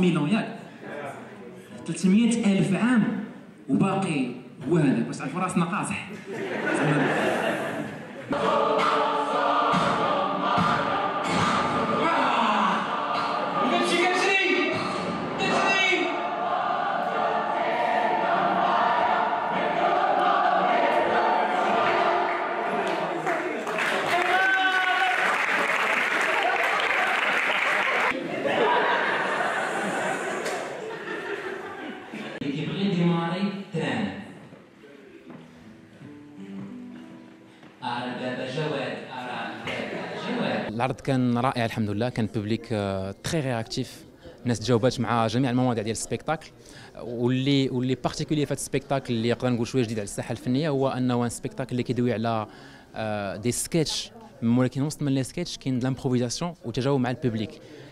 مليون ياك 300 ألف عام وباقي هو هذاك، واش تعرفوا راسنا قاصح. العرض كان رائع الحمد لله، كان بوبليك تري رياكتيف، الناس تجاوبات مع جميع المواضيع ديال السبيكتاكل، واللي بارتيكولي في هذا السبيكتاكل اللي نقدر نقول شويه جديد على الساحه الفنيه هو انه السبيكتاكل اللي كيدوي على دي سكيتش، ولكن وسط من لي سكيتش كاين لامبروفيزاسيون وتجاوب مع البوبليك.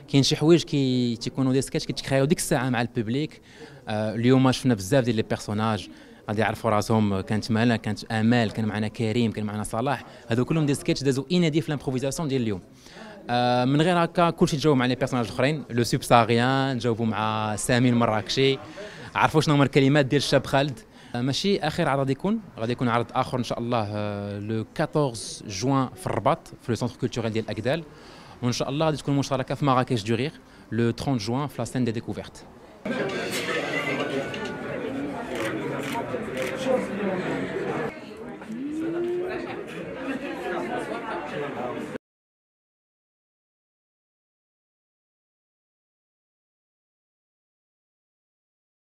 كاين شي حوايج كي تيكونوا دي سكيتش كيتكرياو ديك الساعه مع البوبليك. اليوم شفنا بزاف ديال لي بيرسوناج غادي يعرفوا راسهم، كانت مالا، كانت امال، كان معنا كريم، كان معنا صلاح، هذو كلهم دي سكيتش دازوا اينادي في لامبروفيزاسيون ديال اليوم. من غير هكا كلشي تجاوب مع لي بيرسوناج الاخرين، لو سوبساريان جاوبوا مع سامي المراكشي، عرفوا شنو هما الكلمات ديال الشاب خالد. ماشي اخر عرض غادي يكون عرض اخر ان شاء الله لو 14 جوان في الرباط في لو سونتر كولتوريل ديال اكدال، وان شاء الله غادي تكون مشتركه في مراكش دو رير لو 30 جوان في لا سين دي ديكوفيرت.